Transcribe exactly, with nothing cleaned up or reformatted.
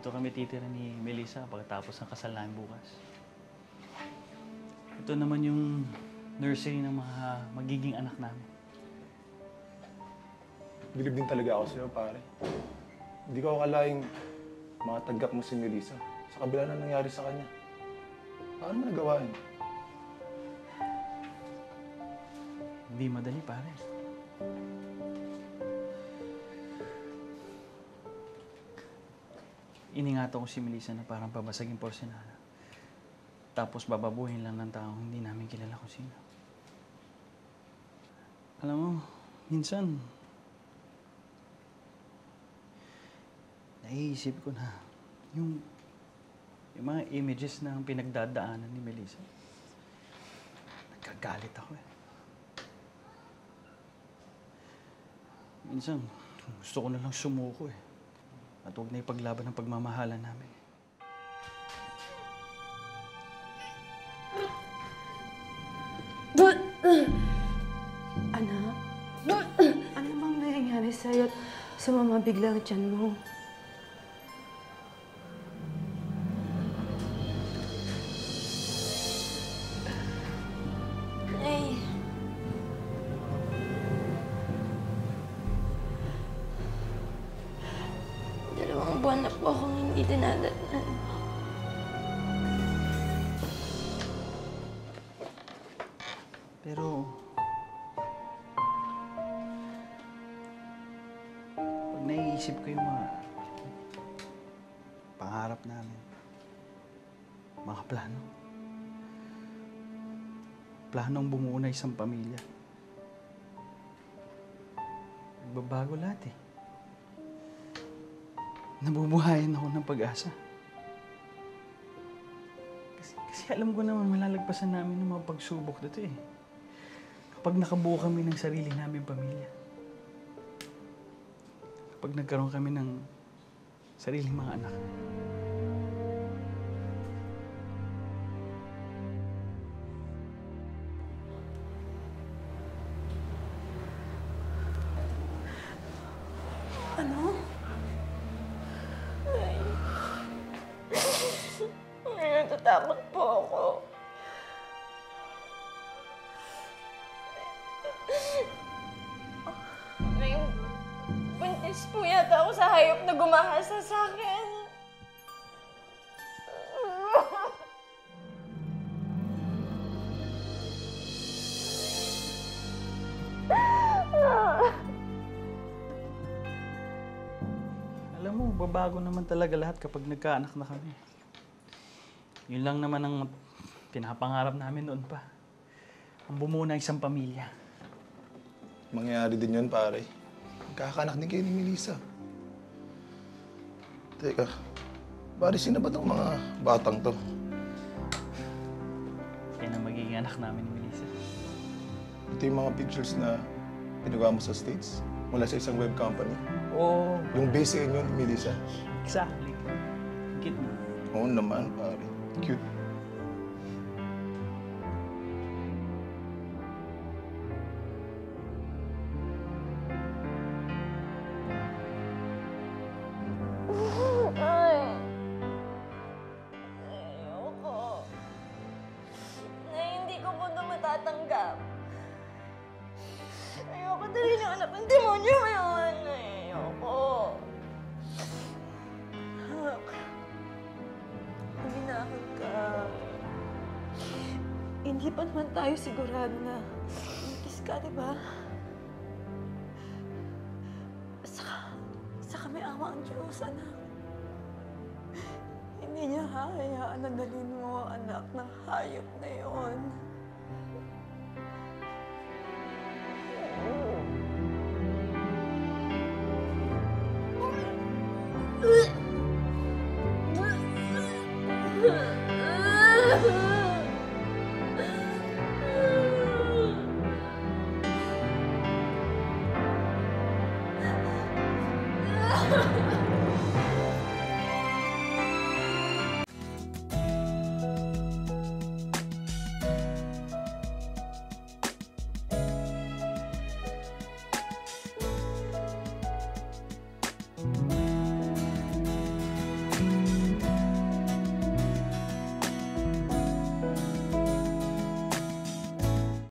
Dito kami titira ni Melissa pagkatapos ng kasal namin bukas. Ito naman yung nursery ng mga magiging anak namin. Bilib din talaga ako sa'yo, pare. Hindi ko akalaing matatanggap mo si Melissa sa kabila na nangyari sa kanya. Paano mo nagawain? Hindi madali, pare. Iningatan ko si Melissa na parang babasagin porselana. Tapos bababuhin lang ng taong hindi namin kilala kung sino. Alam mo, minsan, naiisip ko na yung, yung mga images na pinagdadaanan ni Melissa. Nagkagalit ako eh. Minsan, gusto ko na lang sumuko eh. At huwag na ipaglaban ang pagmamahalan namin. Anak? Ano bang nangyayari sa'yo at sa mama biglang tiyan mo? Buwan na po akong hindi dinadaan. Pero pag naiisip ko yung mga pangarap namin, mga plano, planong bumuo na isang pamilya, nagbabago lahat eh. Nabubuhayan ako ng pag-asa. Kasi, kasi alam ko naman malalagpasan namin ng mga pagsubok dito eh. Kapag nakabuo kami ng sarili namin pamilya. Kapag nagkaroon kami ng sariling mga anak. Takot po ako. May buntis po yata ako sa hayop na gumahasa sa akin. Alam mo, babago naman talaga lahat kapag nagkaanak na kami. Yun lang naman ang pinapangarap namin noon pa. Ang bumuo ng isang pamilya. Mangyayari din yun, pare. Magkakaanak din kayo ni Melissa. Teka, pare, sino ba itong mga batang to? Yan ang magiging anak namin ni Melissa. Ito yung mga pictures na pinagawa mo sa States mula sa isang web company. Oo. Oh. Yung base yun yun, Melissa. Exactly. Cute na. Oo naman, pare. Cute. Ay. Ayoko. Na hindi ko po ito matatanggap. Ayoko dali ng anak ng demonyo ngayon. Ayoko. Hindi pa naman tayo sigurado na buntis ka, diba? Saka, saka may awa ang Diyos, anak. Hindi niya hayaan na dalhin mo, anak, ng hayop na yon. Ha, ha, ha.